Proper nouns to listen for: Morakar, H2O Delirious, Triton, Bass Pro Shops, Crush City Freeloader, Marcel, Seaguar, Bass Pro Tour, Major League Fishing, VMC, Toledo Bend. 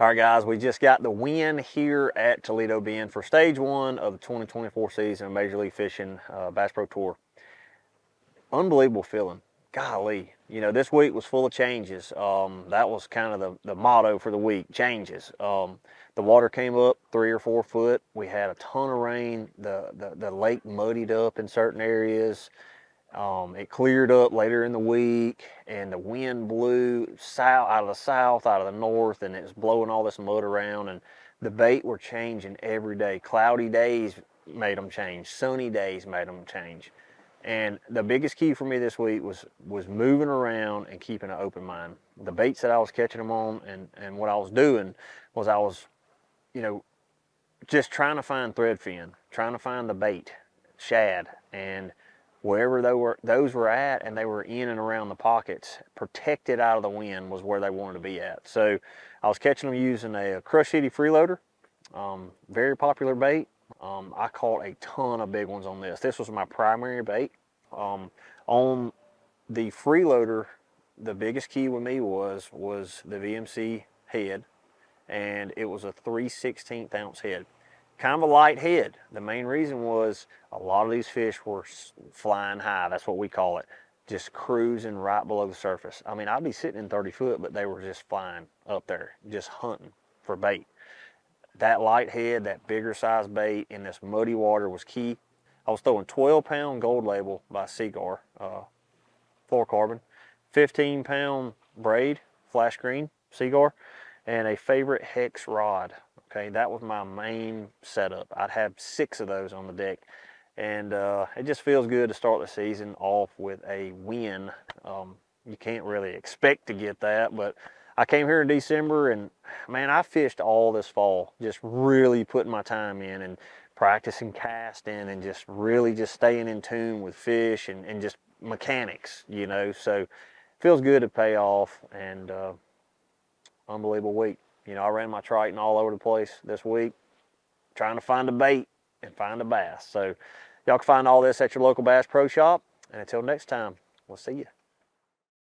All right, guys, we just got the win here at Toledo Bend for stage one of the 2024 season of Major League Fishing Bass Pro Tour. Unbelievable feeling. Golly, you know, this week was full of changes. That was kind of the motto for the week, changes. The water came up 3 or 4 foot. We had a ton of rain. The lake muddied up in certain areas. It cleared up later in the week, and the wind blew south, out of the south, out of the north, and it's blowing all this mud around, and the bait were changing every day. Cloudy days made them change. Sunny days made them change. And the biggest key for me this week was moving around and keeping an open mind. The baits that I was catching them on and what I was doing was I was, you know, just trying to find threadfin, trying to find the bait, shad, and wherever those were at, and they were in and around the pockets, protected out of the wind was where they wanted to be at. So I was catching them using a Crush City Freeloader, very popular bait. I caught a ton of big ones on this. This was my primary bait. On the Freeloader, the biggest key with me was the VMC head, and it was a 3/16 ounce head. Kind of a light head. The main reason was a lot of these fish were flying high. That's what we call it. Just cruising right below the surface. I mean, I'd be sitting in 30 foot, but they were just flying up there, just hunting for bait. That light head, that bigger size bait in this muddy water was key. I was throwing 12-pound Gold Label by Seaguar, fluorocarbon, 15-pound braid, flash green, Seaguar, and a favorite hex rod. Okay, that was my main setup. I'd have 6 of those on the deck, and it just feels good to start the season off with a win. You can't really expect to get that, but I came here in December, and man, I fished all this fall, just really putting my time in and practicing casting and just really just staying in tune with fish and just mechanics, you know. So it feels good to pay off, and unbelievable week. You know, I ran my Triton all over the place this week, trying to find a bait and find a bass. So y'all can find all this at your local Bass Pro Shop. And until next time, we'll see you.